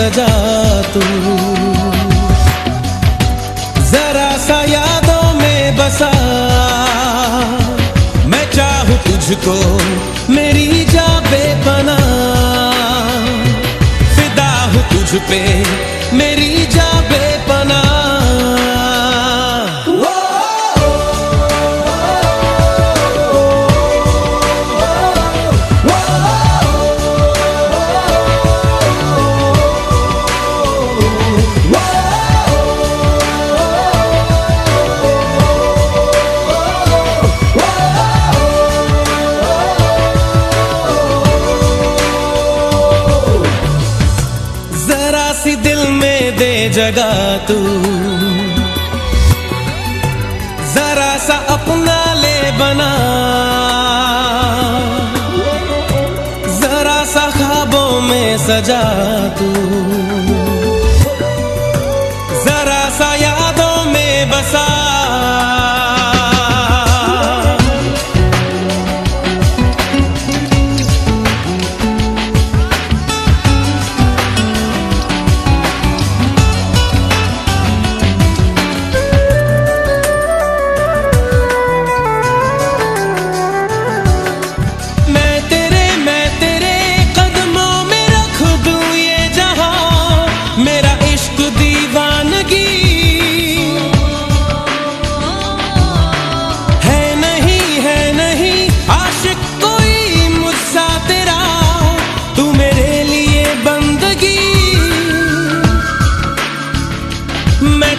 सजा तू, जरा सा यादों में बसा। मैं चाहूं तुझको मेरी जा बेपना, फिदा हूं तुझ पे मेरी जा बेपना। जगा तू, जरा सा अपना ले बना। जरा सा ख्वाबों में सजा तू, जरा सा यादों में बसा।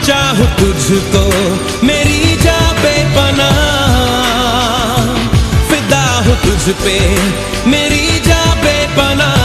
चाहूं तुझको मेरी जा बेपनाह, फिदा हूं तुझ पे मेरी जा बेपनाह।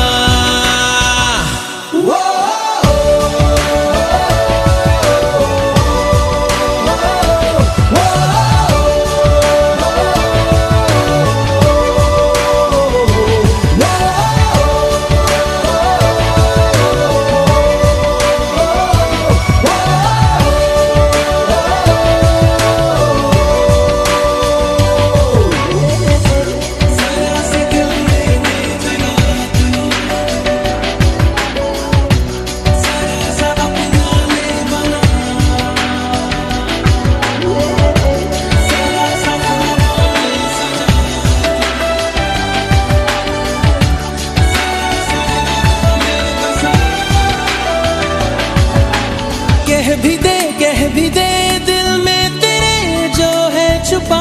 कह भी दे दिल में तेरे जो है छुपा,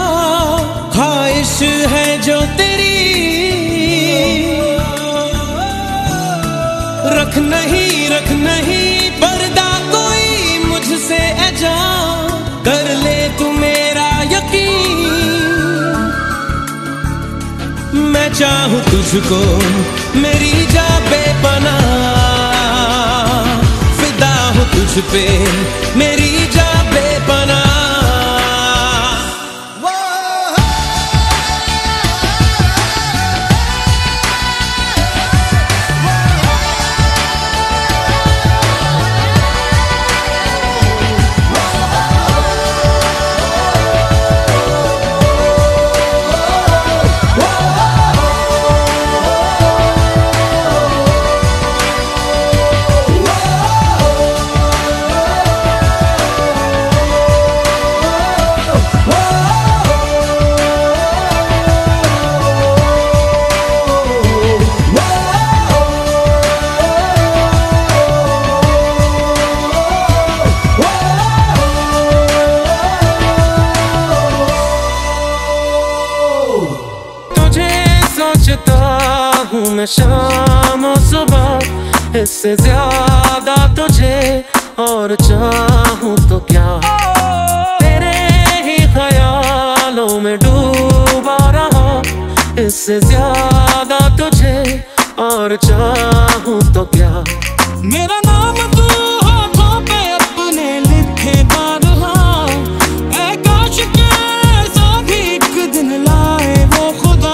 ख्वाहिश है जो तेरी रख नहीं पर्दा कोई मुझसे अजा। कर ले तू मेरा यकीन, मैं चाहूं तुझको मेरी जा बेपनाह, फिदा हूं तुझ पे मेरी जा बेपनाह। मैं शाम और सुबह इससे ज्यादा तुझे और चाहूं तो क्या, तेरे ही ख्यालों में डूबा रहा। इससे ज्यादा तुझे और चाहूं तो क्या, मेरा नाम तू होठों पे अपने लिखे बारहा। काश के साथ ही एक दिन लाए वो खुदा।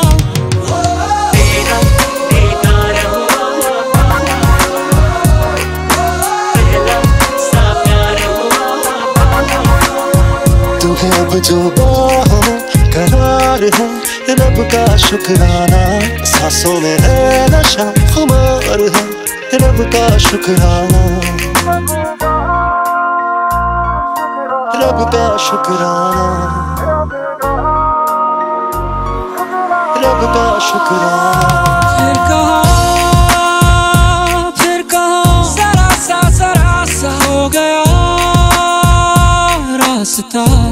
अब जो बाहों करार है रब का शुक्राना, सांसों में है नशा खुमार है रब का शुक्राना, रब का शुक्राना, रब का शुक्राना। फिर कहा जरा सा हो गया रास्ता।